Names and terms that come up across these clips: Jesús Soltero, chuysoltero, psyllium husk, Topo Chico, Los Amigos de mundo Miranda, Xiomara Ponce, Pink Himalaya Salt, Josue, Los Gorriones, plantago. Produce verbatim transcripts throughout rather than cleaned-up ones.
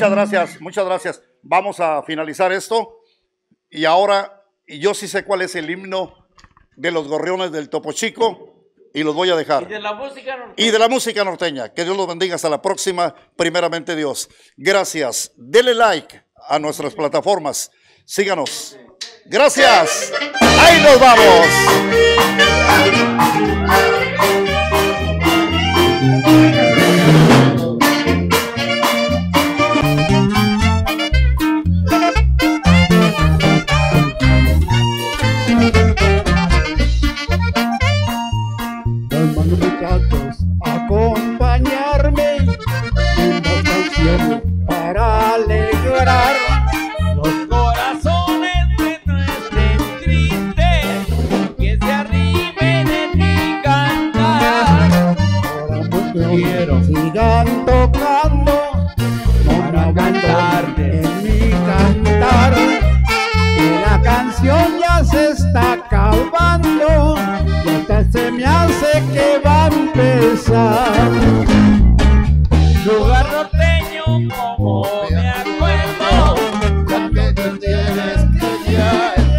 Muchas gracias, muchas gracias. Vamos a finalizar esto. Y ahora, yo sí sé cuál es el himno de los Gorriones del Topo Chico y los voy a dejar. Y de la música norteña. Y de la música norteña. Que Dios los bendiga. Hasta la próxima. Primeramente Dios. Gracias. Dele like a nuestras plataformas. Síganos. Gracias. Ahí nos vamos. Para alegrar los corazones que no estén tristes, que se arriben en mi cantar. Ahora quiero sigan tocando para cantarte en mi cantar. Que la canción ya se está acabando y hasta se me hace que va a empezar. Lugar como me acuerdo, porque tú tienes que ya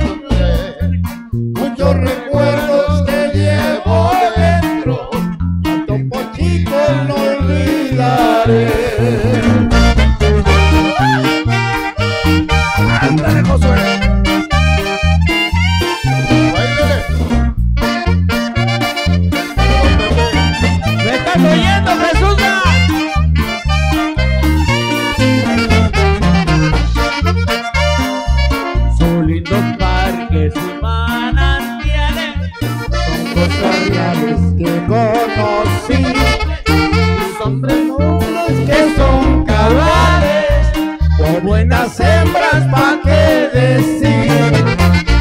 encontré muchos recuerdos que llevo dentro. A Topo Chico no olvidaré. ¡Ándale, Josué! ¡Me estás oyendo, Jesús! Que conocí son premuros que son cabales, por buenas hembras pa' qué decir.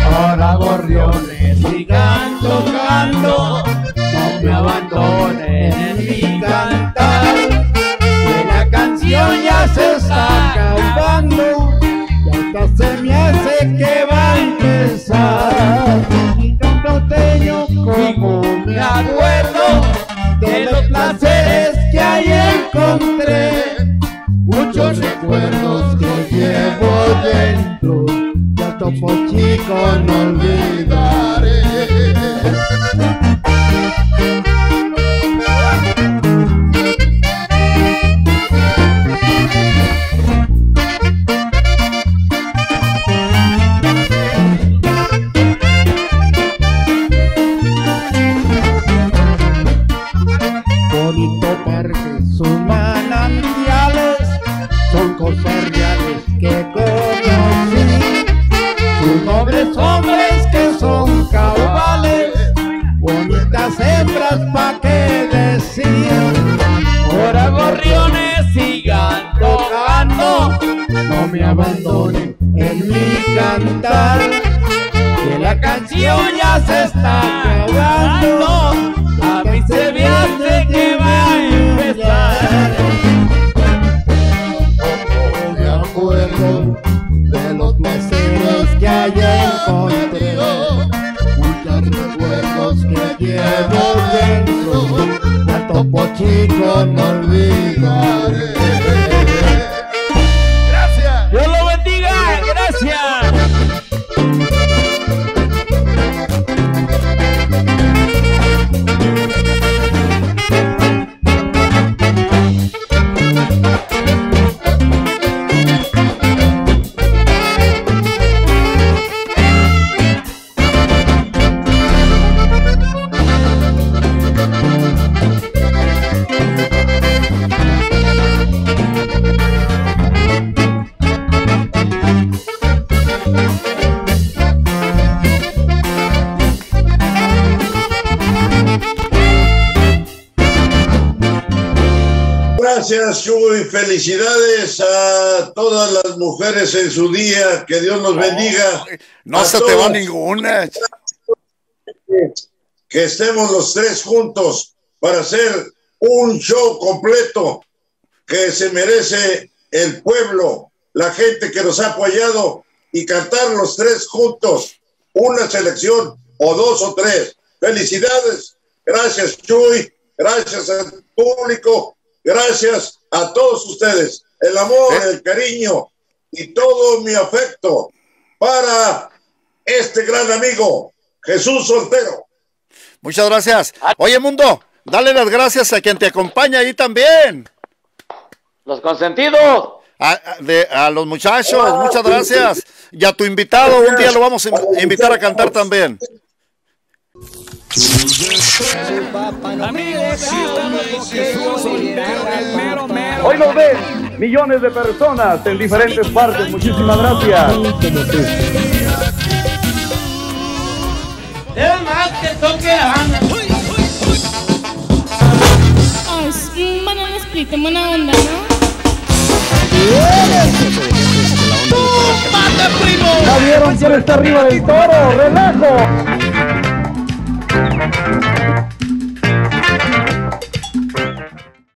Ahora gorriones sigan tocando, no me abandonen en mi cantar. Que la canción ya se está acabando y hasta se me hace que va a empezar. Como me acuerdo de los placeres que ahí encontré, muchos recuerdos que llevo dentro, y a Topo Chico no olvidaré. Pa' qué decir. Ahora gorriones sigan tocando, no me abandonen en mi cantar. Que la canción ya se está acabando, a mí se me hace que va a empezar. Como me acuerdo de los placeres que allá encontré, muchos recuerdos que llevo dentro, a Topo Chico no olvidaré. Gracias. Dios lo bendiga. Gracias, Hugo, y felicidades a todas las mujeres en su día. Que Dios nos bendiga. No se te va ninguna. Que estemos los tres juntos para hacer un show completo que se merece el pueblo, la gente que nos ha apoyado, y cantar los tres juntos, una selección o dos o tres. Felicidades. Gracias, Chuy. Gracias al público. Gracias a todos ustedes. el amor, ¿Eh? el cariño y todo mi afecto para este gran amigo, Jesús Soltero. Muchas gracias. Oye, Mundo, dale las gracias a quien te acompaña ahí también. Los consentidos. A, de, a los muchachos, ah, muchas gracias. Y a tu invitado, un día lo vamos a invitar a cantar también. Hoy nos ven millones de personas en diferentes partes. Muchísimas gracias. Bueno, me expliquen buena onda, ¿no? ¡Tómate, primo! ¿Ya vieron quién está arriba del toro? ¡Relajo!